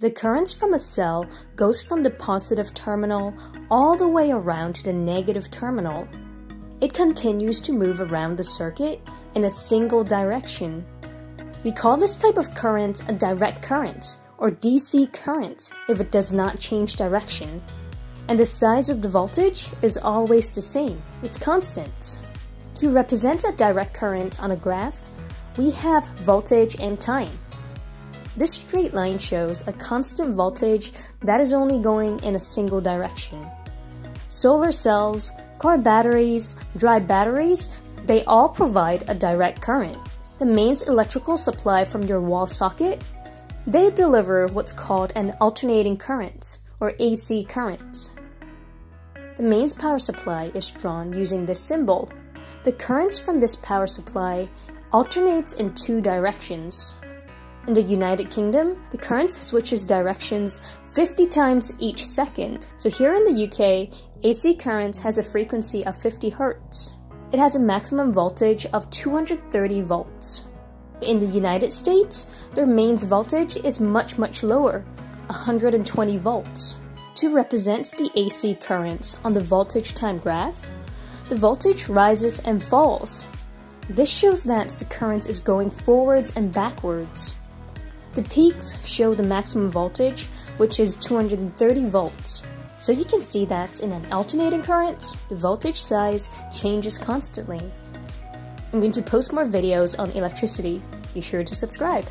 The current from a cell goes from the positive terminal all the way around to the negative terminal. It continues to move around the circuit in a single direction. We call this type of current a direct current, or DC current, if it does not change direction. And the size of the voltage is always the same, it's constant. To represent a direct current on a graph, we have voltage and time. This straight line shows a constant voltage that is only going in a single direction. Solar cells, car batteries, dry batteries, they all provide a direct current. The mains electrical supply from your wall socket, they deliver what's called an alternating current, or AC current. The mains power supply is drawn using this symbol. The current from this power supply alternates in two directions. In the United Kingdom, the current switches directions 50 times each second. So here in the UK, AC current has a frequency of 50 Hz. It has a maximum voltage of 230 volts. In the United States, their mains voltage is much lower, 120 volts. To represent the AC currents on the voltage time graph, the voltage rises and falls. This shows that the current is going forwards and backwards. The peaks show the maximum voltage, which is 230 volts. So you can see that in an alternating current, the voltage size changes constantly. I'm going to post more videos on electricity. Be sure to subscribe.